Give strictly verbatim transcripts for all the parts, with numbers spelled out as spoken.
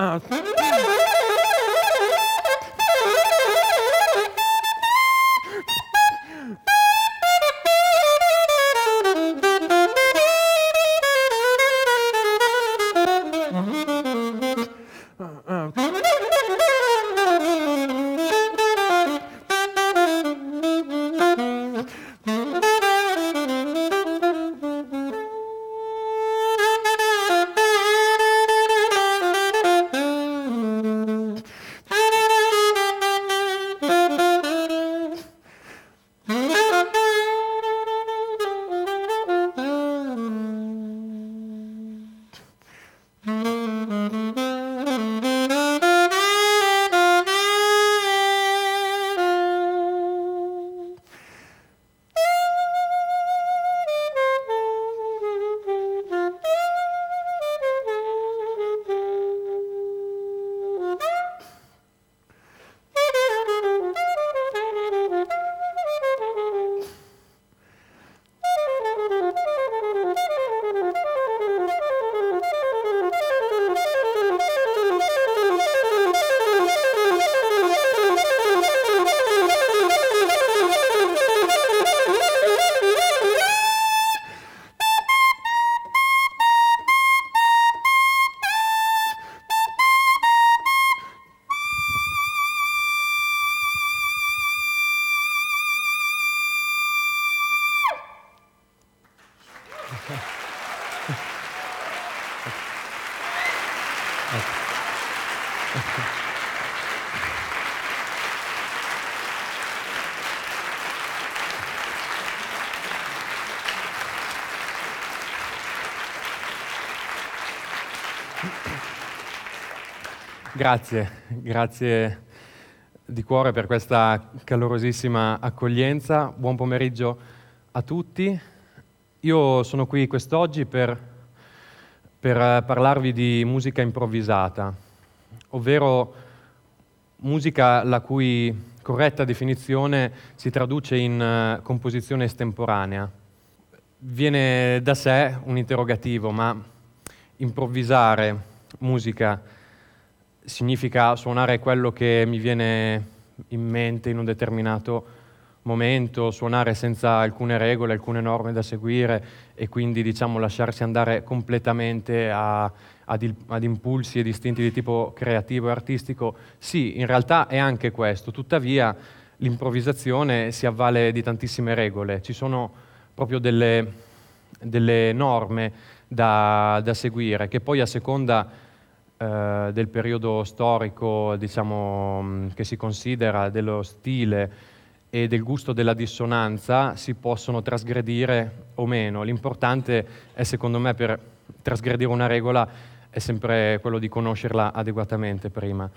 Ah. Grazie, grazie di cuore per questa calorosissima accoglienza. Buon pomeriggio a tutti. Io sono qui quest'oggi per, per parlarvi di musica improvvisata, ovvero musica la cui corretta definizione si traduce in composizione estemporanea. Viene da sé un interrogativo, ma improvvisare musica significa suonare quello che mi viene in mente in un determinato momento, suonare senza alcune regole, alcune norme da seguire e quindi diciamo lasciarsi andare completamente a, ad, ad impulsi ed istinti di tipo creativo e artistico. Sì, in realtà è anche questo, tuttavia l'improvvisazione si avvale di tantissime regole, ci sono proprio delle, delle norme da, da seguire che poi a seconda del periodo storico, diciamo, che si considera, dello stile e del gusto della dissonanza, si possono trasgredire o meno. L'importante è, secondo me, per trasgredire una regola è sempre quello di conoscerla adeguatamente prima.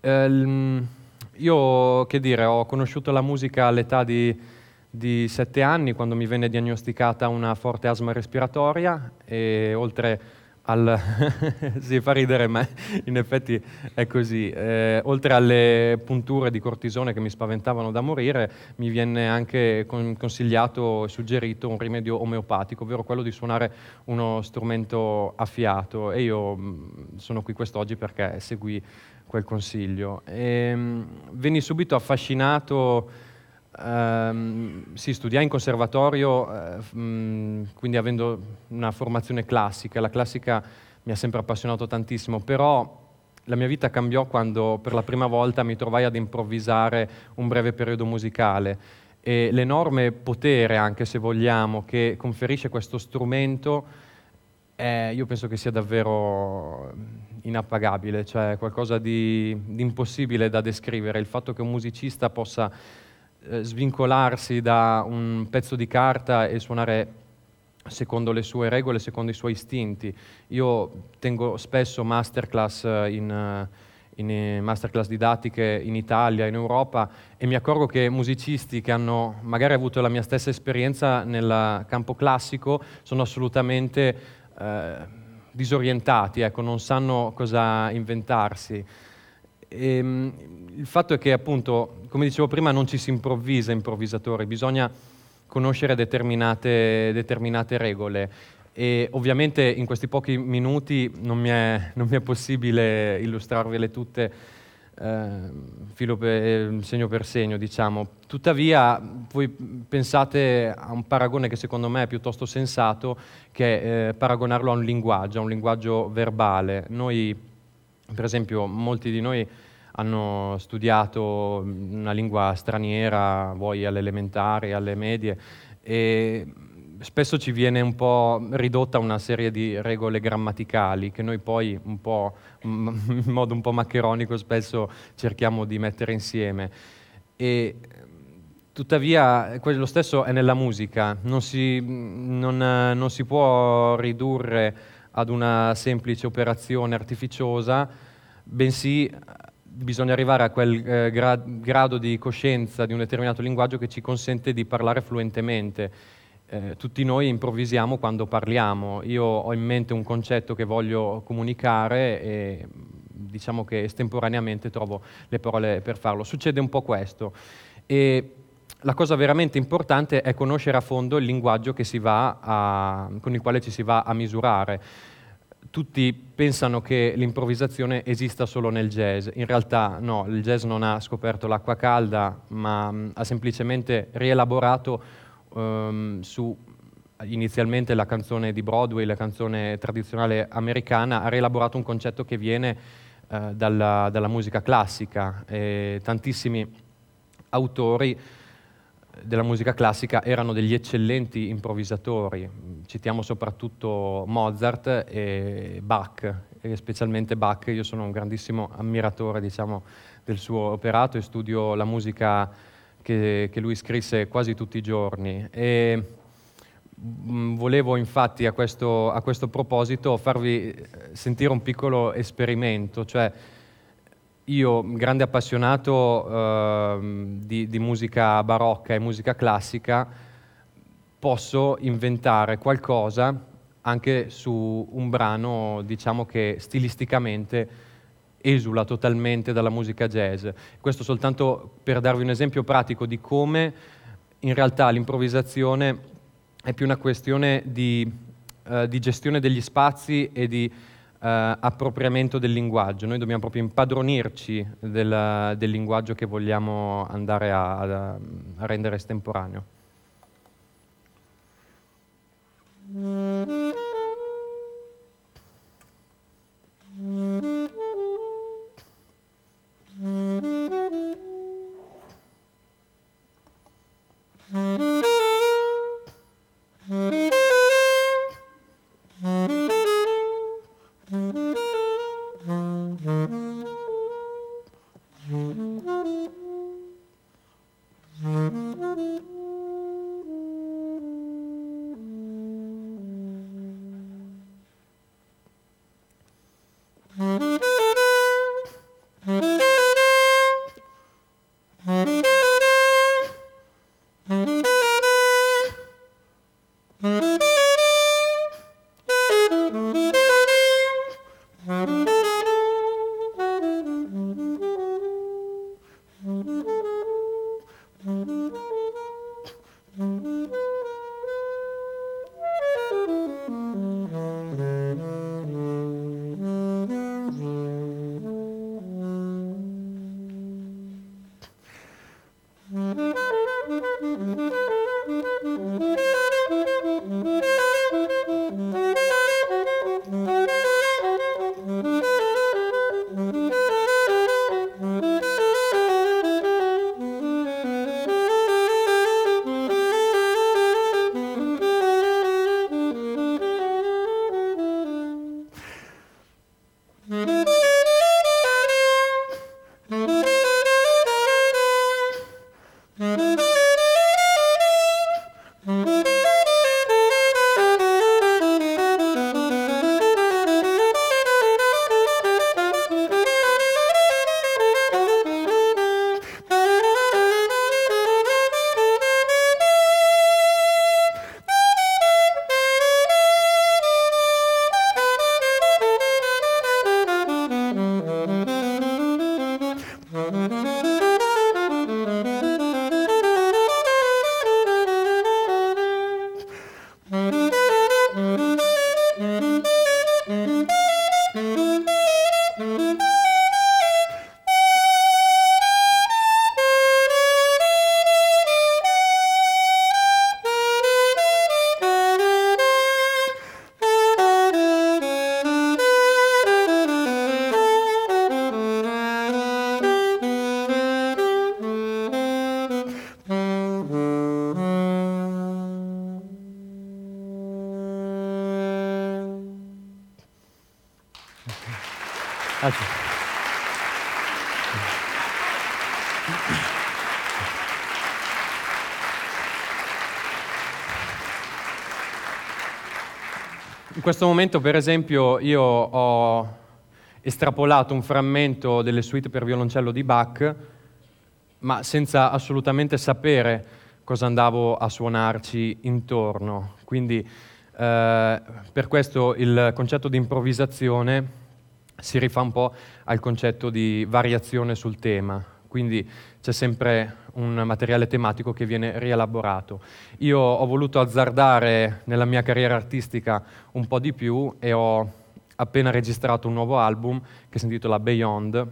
Ehm, io, che dire, ho conosciuto la musica all'età di, di sette anni, quando mi venne diagnosticata una forte asma respiratoria e oltre Al si fa ridere, ma in effetti è così. Eh, oltre alle punture di cortisone che mi spaventavano da morire, mi viene anche con- consigliato e suggerito un rimedio omeopatico, ovvero quello di suonare uno strumento a fiato. E io mh, sono qui quest'oggi perché seguì quel consiglio. E, mh, venni subito affascinato. Um, si studiai in conservatorio, uh, mh, quindi avendo una formazione classica. La classica mi ha sempre appassionato tantissimo, però la mia vita cambiò quando per la prima volta mi trovai ad improvvisare un breve periodo musicale e l'enorme potere, anche se vogliamo, che conferisce questo strumento, eh, io penso che sia davvero inappagabile, cioè qualcosa di, di impossibile da descrivere. Il fatto che un musicista possa svincolarsi da un pezzo di carta e suonare secondo le sue regole, secondo i suoi istinti. Io tengo spesso masterclass, in, in masterclass didattiche in Italia, in Europa, e mi accorgo che musicisti che hanno magari avuto la mia stessa esperienza nel campo classico sono assolutamente eh, disorientati, ecco, non sanno cosa inventarsi. E il fatto è che, appunto, come dicevo prima, non ci si improvvisa improvvisatori, bisogna conoscere determinate, determinate regole. e ovviamente in questi pochi minuti non mi è, non mi è possibile illustrarvele tutte eh, filo per, segno per segno, diciamo. Tuttavia voi pensate a un paragone che secondo me è piuttosto sensato, che è eh, paragonarlo a un linguaggio, a un linguaggio verbale. Noi, per esempio, molti di noi hanno studiato una lingua straniera, voi alle elementari, alle medie, e spesso ci viene un po' ridotta una serie di regole grammaticali che noi poi un po', in modo un po' maccheronico spesso cerchiamo di mettere insieme. E tuttavia lo stesso è nella musica, non si, non, non si può ridurre ad una semplice operazione artificiosa, bensì bisogna arrivare a quel eh, gra- grado di coscienza di un determinato linguaggio che ci consente di parlare fluentemente. Eh, tutti noi improvvisiamo quando parliamo. Io ho in mente un concetto che voglio comunicare e diciamo che estemporaneamente trovo le parole per farlo. Succede un po' questo. E la cosa veramente importante è conoscere a fondo il linguaggio che si va a, con il quale ci si va a misurare. Tutti pensano che l'improvvisazione esista solo nel jazz, in realtà no, il jazz non ha scoperto l'acqua calda, ma mh, ha semplicemente rielaborato um, su inizialmente la canzone di Broadway, la canzone tradizionale americana, ha rielaborato un concetto che viene uh, dalla, dalla musica classica, e tantissimi autori della musica classica erano degli eccellenti improvvisatori. Citiamo soprattutto Mozart e Bach, e specialmente Bach. Io sono un grandissimo ammiratore, diciamo, del suo operato e studio la musica che, che lui scrisse quasi tutti i giorni. E volevo infatti a questo, a questo proposito farvi sentire un piccolo esperimento, cioè io, grande appassionato eh, di, di musica barocca e musica classica, posso inventare qualcosa anche su un brano, diciamo, che stilisticamente esula totalmente dalla musica jazz. Questo soltanto per darvi un esempio pratico di come in realtà l'improvvisazione è più una questione di, eh, di gestione degli spazi e di Uh, appropriamento del linguaggio. Noi dobbiamo proprio impadronirci del, del linguaggio che vogliamo andare a, a, a rendere estemporaneo. Thank you. Okay. In questo momento, per esempio, io ho estrapolato un frammento delle suite per violoncello di Bach, ma senza assolutamente sapere cosa andavo a suonarci intorno. Quindi eh, per questo il concetto di improvvisazione si rifà un po' al concetto di variazione sul tema. Quindi c'è sempre un materiale tematico che viene rielaborato. Io ho voluto azzardare nella mia carriera artistica un po' di più e ho appena registrato un nuovo album che si intitola Beyond,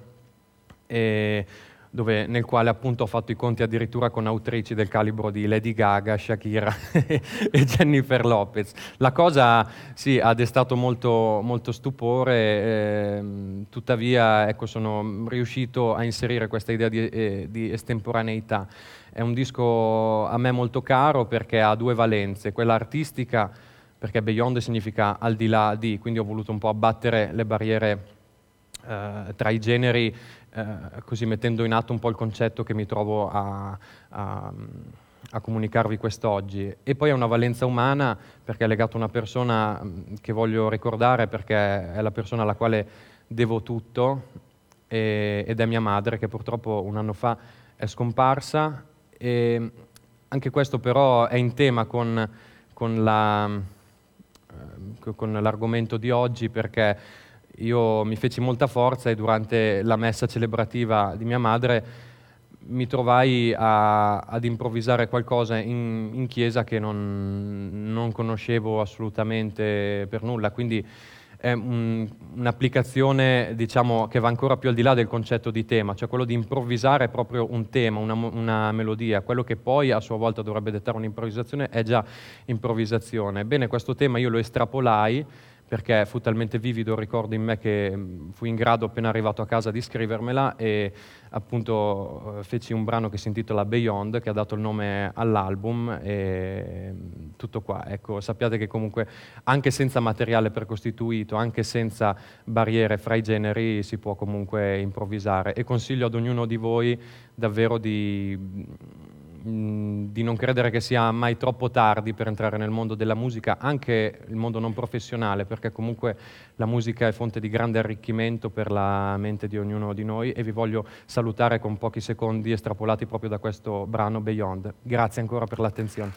e dove, nel quale appunto ho fatto i conti addirittura con autrici del calibro di Lady Gaga, Shakira e Jennifer Lopez. La cosa sì, ha destato molto, molto stupore, eh, tuttavia ecco, sono riuscito a inserire questa idea di, eh, di estemporaneità. È un disco a me molto caro perché ha due valenze, quella artistica perché Beyond significa al di là di, quindi ho voluto un po' abbattere le barriere eh, tra i generi, Uh, così mettendo in atto un po' il concetto che mi trovo a, a, a comunicarvi quest'oggi. E poi è una valenza umana perché è legato a una persona che voglio ricordare, perché è la persona alla quale devo tutto, e, ed è mia madre, che purtroppo un anno fa è scomparsa. E anche questo però è in tema con, con, la, con l'argomento di oggi, perché io mi feci molta forza e durante la messa celebrativa di mia madre mi trovai a, ad improvvisare qualcosa in, in chiesa che non, non conoscevo assolutamente per nulla, quindi è un, un'applicazione diciamo, che va ancora più al di là del concetto di tema, cioè quello di improvvisare proprio un tema, una, una melodia, quello che poi a sua volta dovrebbe dettare un'improvvisazione è già improvvisazione. Bene, questo tema io lo estrapolai perché fu talmente vivido il ricordo in me che fui in grado, appena arrivato a casa, di scrivermela, e appunto feci un brano che si intitola Beyond, che ha dato il nome all'album, e tutto qua. Ecco, sappiate che comunque anche senza materiale precostituito, anche senza barriere fra i generi, si può comunque improvvisare, e consiglio ad ognuno di voi davvero di... di non credere che sia mai troppo tardi per entrare nel mondo della musica, anche il mondo non professionale, perché comunque la musica è fonte di grande arricchimento per la mente di ognuno di noi, e vi voglio salutare con pochi secondi estrapolati proprio da questo brano Beyond. Grazie ancora per l'attenzione.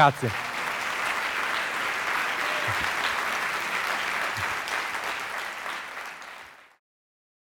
Grazie.